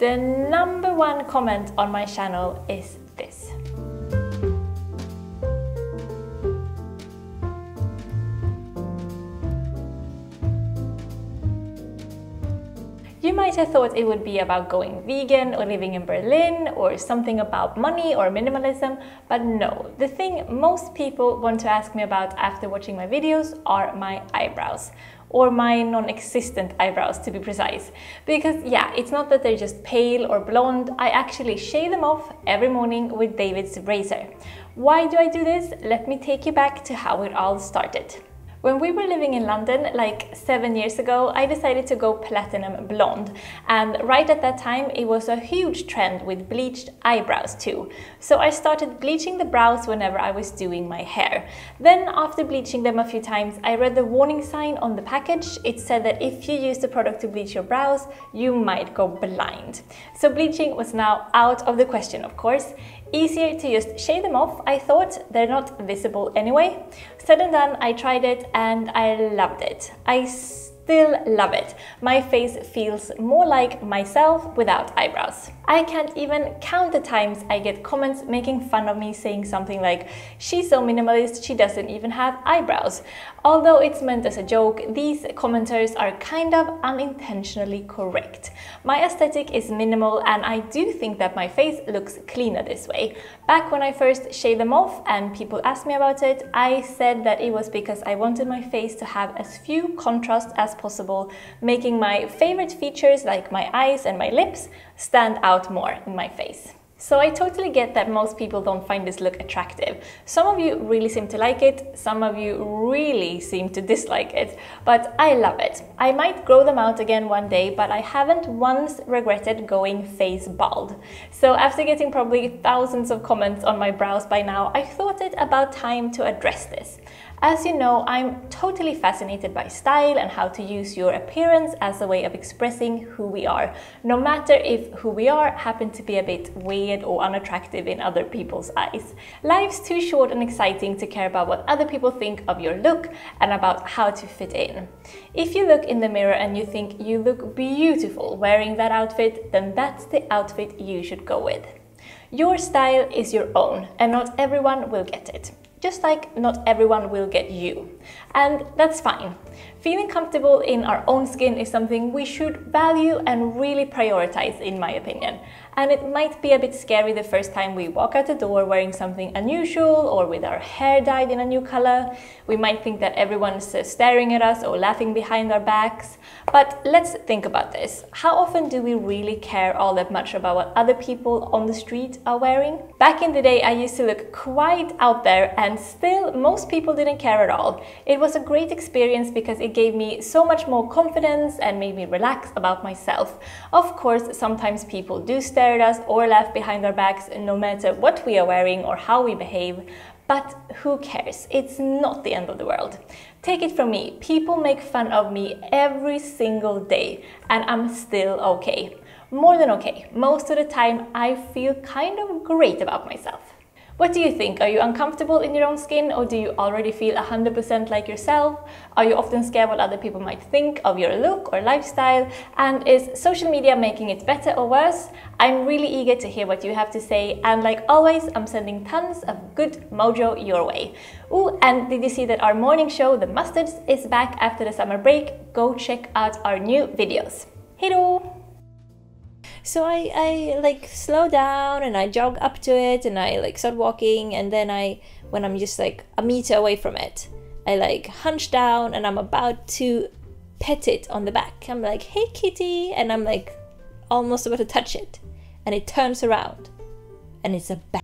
The number one comment on my channel is this. You might have thought it would be about going vegan or living in Berlin or something about money or minimalism, but no. The thing most people want to ask me about after watching my videos are my eyebrows. Or my non-existent eyebrows, to be precise. Because yeah, it's not that they're just pale or blonde, I actually shave them off every morning with David's razor. Why do I do this? Let me take you back to how it all started. When we were living in London, like 7 years ago, I decided to go platinum blonde. And right at that time, it was a huge trend with bleached eyebrows too. So I started bleaching the brows whenever I was doing my hair. Then after bleaching them a few times, I read the warning sign on the package. It said that if you use the product to bleach your brows, you might go blind. So bleaching was now out of the question, of course. Easier to just shave them off, I thought. They're not visible anyway. Said and done, I tried it and I loved it. I still love it. My face feels more like myself without eyebrows. I can't even count the times I get comments making fun of me saying something like, "She's so minimalist, she doesn't even have eyebrows." Although it's meant as a joke, these commenters are kind of unintentionally correct. My aesthetic is minimal and I do think that my face looks cleaner this way. Back when I first shaved them off and people asked me about it, I said that it was because I wanted my face to have as few contrasts as possible, making my favorite features like my eyes and my lips stand out more in my face. So I totally get that most people don't find this look attractive. Some of you really seem to like it, some of you really seem to dislike it, but I love it. I might grow them out again one day, but I haven't once regretted going face bald. So after getting probably thousands of comments on my brows by now, I thought it about time to address this. As you know, I'm totally fascinated by style and how to use your appearance as a way of expressing who we are, no matter if who we are happens to be a bit weird or unattractive in other people's eyes. Life's too short and exciting to care about what other people think of your look and about how to fit in. If you look in the mirror and you think you look beautiful wearing that outfit, then that's the outfit you should go with. Your style is your own, and not everyone will get it. Just like not everyone will get you. And that's fine. Feeling comfortable in our own skin is something we should value and really prioritize, in my opinion. And it might be a bit scary the first time we walk out the door wearing something unusual or with our hair dyed in a new color. We might think that everyone's staring at us or laughing behind our backs. But let's think about this. How often do we really care all that much about what other people on the street are wearing? Back in the day, I used to look quite out there, and still most people didn't care at all. It was a great experience because it gave me so much more confidence and made me relax about myself. Of course, sometimes people do stare at us or laugh behind our backs, no matter what we are wearing or how we behave. But who cares? It's not the end of the world. Take it from me, people make fun of me every single day, and I'm still okay. More than okay. Most of the time, I feel kind of great about myself. What do you think? Are you uncomfortable in your own skin, or do you already feel 100% like yourself? Are you often scared what other people might think of your look or lifestyle? And is social media making it better or worse? I'm really eager to hear what you have to say, and like always, I'm sending tons of good mojo your way. Ooh, and did you see that our morning show, The Mustards, is back after the summer break? Go check out our new videos. Heidå! So I like slow down and I jog up to it and I like start walking, and then when I'm just like a meter away from it, I like hunch down and I'm about to pet it on the back. I'm like, "Hey kitty," and I'm like almost about to touch it, and it turns around and it's a bat.